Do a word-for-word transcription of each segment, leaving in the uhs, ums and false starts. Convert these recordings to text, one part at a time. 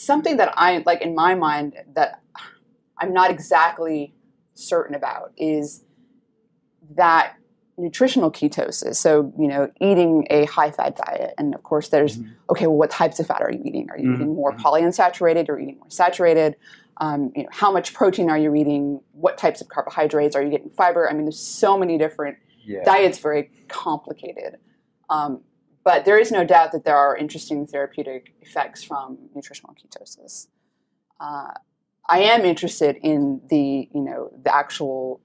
something that I, like in my mind, that I'm not exactly certain about is that nutritional ketosis. So, you know, eating a high-fat diet, and of course there's, mm-hmm. okay, well, what types of fat are you eating? Are you mm-hmm. eating more polyunsaturated? Are you eating more saturated? Um, you know, how much protein are you eating? What types of carbohydrates? Are you getting fiber? I mean, there's so many different yeah. diets, very complicated. Um, but there is no doubt that there are interesting therapeutic effects from nutritional ketosis. Uh, I am interested in the, you know, the actual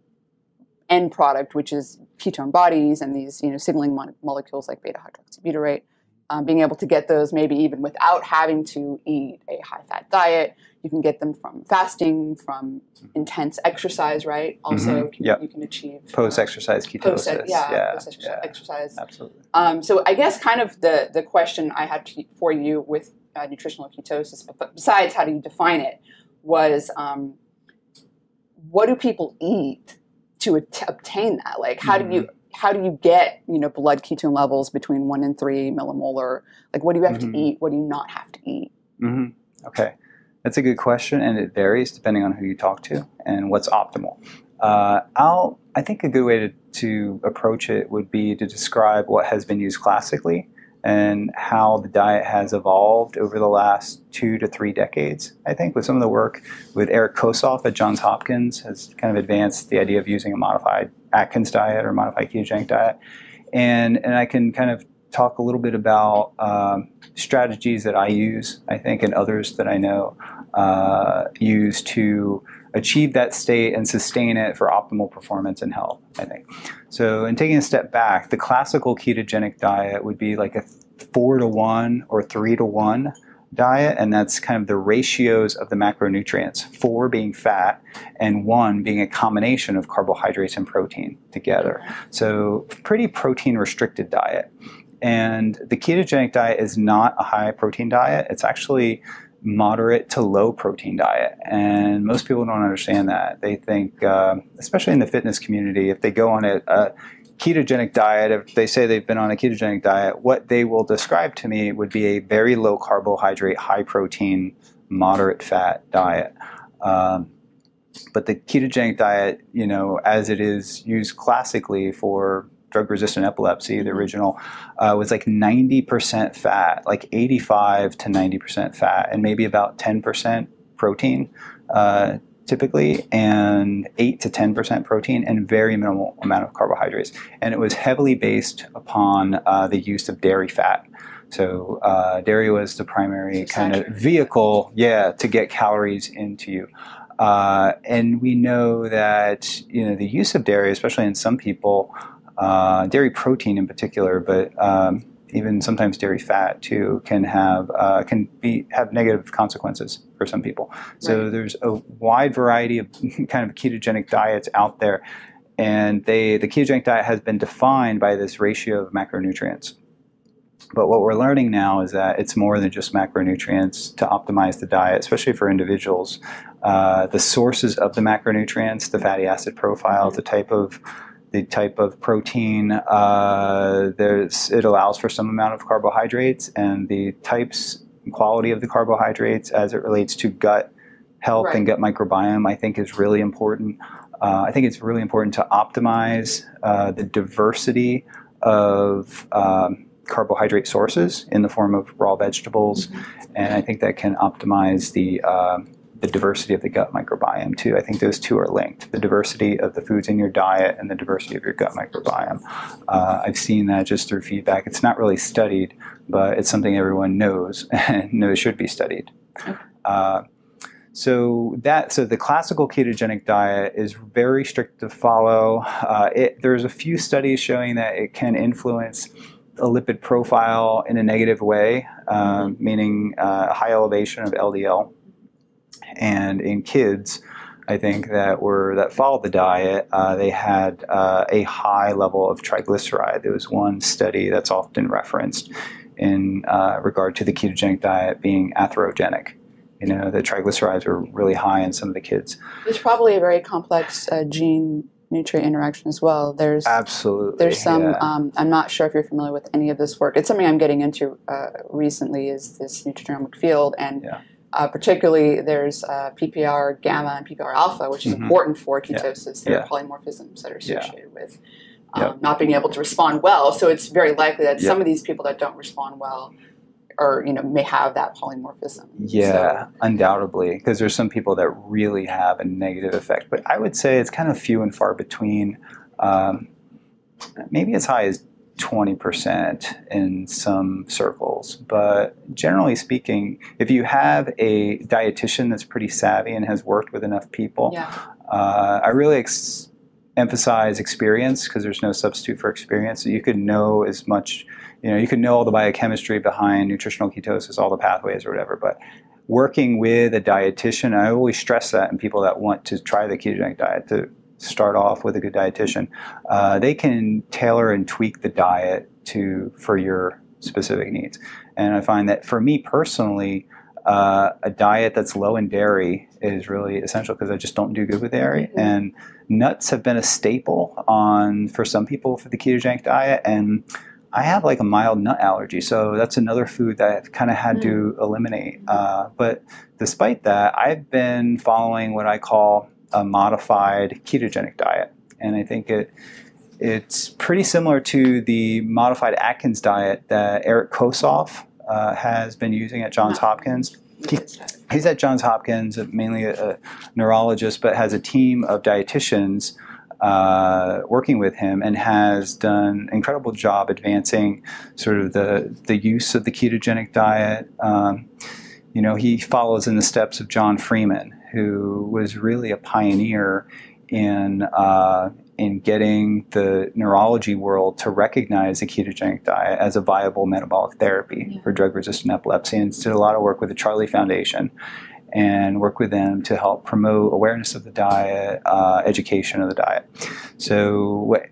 end product, which is ketone bodies and these, you know, signaling mo molecules like beta-hydroxybutyrate, um, being able to get those maybe even without having to eat a high-fat diet. You can get them from fasting, from intense exercise, right? Also, mm-hmm. yep. you can achieve post-exercise uh, ketosis. Post yeah, yeah, post-exercise. Yeah, exercise. Absolutely. Um, so I guess kind of the, the question I had to, for you with uh, nutritional ketosis, but besides how do you define it, was um, what do people eat to obtain that? Like, how do you how do you get, you know, blood ketone levels between one and three millimolar? Like, what do you have mm-hmm. to eat? What do you not have to eat? Mm-hmm. Okay, that's a good question, and it varies depending on who you talk to and what's optimal. Uh, I'll I think a good way to to approach it would be to describe what has been used classically and how the diet has evolved over the last two to three decades, I think, with some of the work with Eric Kossoff at Johns Hopkins has kind of advanced the idea of using a modified Atkins diet or modified ketogenic diet. And, and I can kind of talk a little bit about um, strategies that I use, I think, and others that I know uh, use to achieve that state and sustain it for optimal performance and health, I think. So, and taking a step back, the classical ketogenic diet would be like a four to one or three to one diet, and that's kind of the ratios of the macronutrients, four being fat and one being a combination of carbohydrates and protein together. So pretty protein restricted diet. And the ketogenic diet is not a high protein diet. It's actually moderate to low protein diet, and most people don't understand that. They think, uh, especially in the fitness community, if they go on a, a ketogenic diet, if they say they've been on a ketogenic diet, what they will describe to me would be a very low carbohydrate, high protein, moderate fat diet. Um, but the ketogenic diet, you know, as it is used classically for drug-resistant epilepsy, the original, uh, was like ninety percent fat, like eighty-five to ninety percent fat, and maybe about ten percent protein, uh, typically, and eight to ten percent protein, and very minimal amount of carbohydrates. And it was heavily based upon uh, the use of dairy fat. So uh, dairy was the primary kind of vehicle, yeah, to get calories into you. Uh, and we know that, you know, the use of dairy, especially in some people, Uh, dairy protein in particular, but um, even sometimes dairy fat too, can have uh, can be have negative consequences for some people. So right. there's a wide variety of kind of ketogenic diets out there, and they the ketogenic diet has been defined by this ratio of macronutrients. But what we're learning now is that it's more than just macronutrients to optimize the diet, especially for individuals. Uh, the sources of the macronutrients, the fatty acid profile, mm-hmm. the type of the type of protein, uh, there's, it allows for some amount of carbohydrates, and the types and quality of the carbohydrates as it relates to gut health right. and gut microbiome, I think is really important. Uh, I think it's really important to optimize uh, the diversity of um, carbohydrate sources in the form of raw vegetables, mm-hmm. and I think that can optimize the uh, the diversity of the gut microbiome too. I think those two are linked. The diversity of the foods in your diet and the diversity of your gut microbiome. Uh, I've seen that just through feedback. It's not really studied, but it's something everyone knows and knows should be studied. Uh, so that, so the classical ketogenic diet is very strict to follow. Uh, it, there's a few studies showing that it can influence a lipid profile in a negative way, uh, meaning uh, high elevation of L D L. And in kids, I think that were that followed the diet, uh, they had uh, a high level of triglyceride. There was one study that's often referenced in uh, regard to the ketogenic diet being atherogenic. You know, the triglycerides were really high in some of the kids. There's probably a very complex uh, gene nutrient interaction as well. There's absolutely there's some. Yeah. Um, I'm not sure if you're familiar with any of this work. It's something I'm getting into uh, recently. Is this nutrigenomic field and. Yeah. Uh, particularly, there's uh, P P A R gamma and P P A R alpha, which is mm-hmm. important for ketosis. Yeah. There are yeah. polymorphisms that are associated yeah. with um, yep. not being able to respond well. So it's very likely that yep. some of these people that don't respond well or, you know, may have that polymorphism. Yeah, so. Undoubtedly, because there's some people that really have a negative effect. But I would say it's kind of few and far between. Um, maybe as high as twenty percent in some circles. But generally speaking, if you have a dietitian that's pretty savvy and has worked with enough people, yeah. uh, I really ex emphasize experience, because there's no substitute for experience. So you could know as much, you know, you could know all the biochemistry behind nutritional ketosis, all the pathways or whatever, but working with a dietitian, I always stress that in people that want to try the ketogenic diet, to start off with a good dietitian, uh, they can tailor and tweak the diet to for your specific needs. And I find that for me personally, uh, a diet that's low in dairy is really essential, because I just don't do good with dairy. Mm-hmm. And nuts have been a staple on for some people for the ketogenic diet, and I have like a mild nut allergy, so that's another food that I've kind of had mm-hmm. to eliminate. Uh, but despite that, I've been following what I call a modified ketogenic diet, and I think it it's pretty similar to the modified Atkins diet that Eric Kossoff uh, has been using at Johns Hopkins. He, he's at Johns Hopkins, mainly a, a neurologist, but has a team of dietitians uh, working with him, and has done an incredible job advancing sort of the the use of the ketogenic diet. Um, you know, he follows in the steps of John Freeman, who was really a pioneer in, uh, in getting the neurology world to recognize the ketogenic diet as a viable metabolic therapy yeah. for drug-resistant epilepsy, and did a lot of work with the Charlie Foundation and worked with them to help promote awareness of the diet, uh, education of the diet. So what,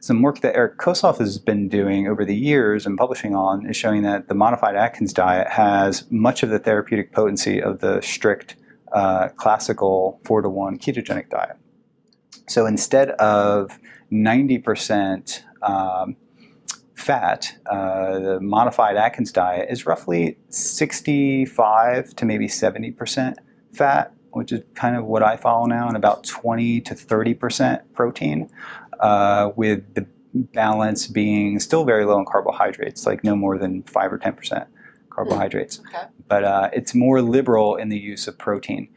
some work that Eric Kossoff has been doing over the years and publishing on is showing that the modified Atkins diet has much of the therapeutic potency of the strict Uh, classical four to one ketogenic diet. So instead of ninety percent um, fat, uh, the modified Atkins diet is roughly sixty-five to maybe seventy percent fat, which is kind of what I follow now, and about twenty to thirty percent protein, uh, with the balance being still very low in carbohydrates, like no more than five or ten percent. Carbohydrates, okay. but uh, it's more liberal in the use of protein,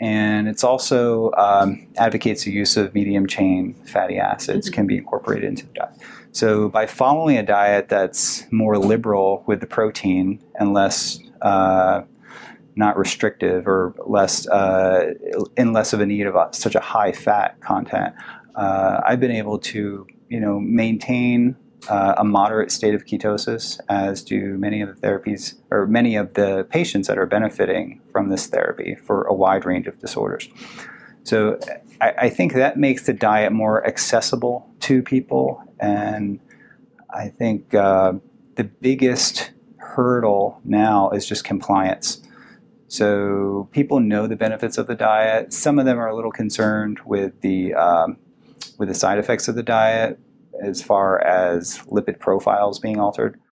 and it's also um, advocates the use of medium chain fatty acids mm-hmm. can be incorporated into the diet. So by following a diet that's more liberal with the protein and less uh, not restrictive or less uh, in less of a need of such a high fat content, uh, I've been able to you know maintain Uh, a moderate state of ketosis, as do many of the therapies or many of the patients that are benefiting from this therapy for a wide range of disorders. So I, I think that makes the diet more accessible to people, and I think uh, the biggest hurdle now is just compliance. So people know the benefits of the diet. Some of them are a little concerned with the um, with the side effects of the diet, as far as lipid profiles being altered,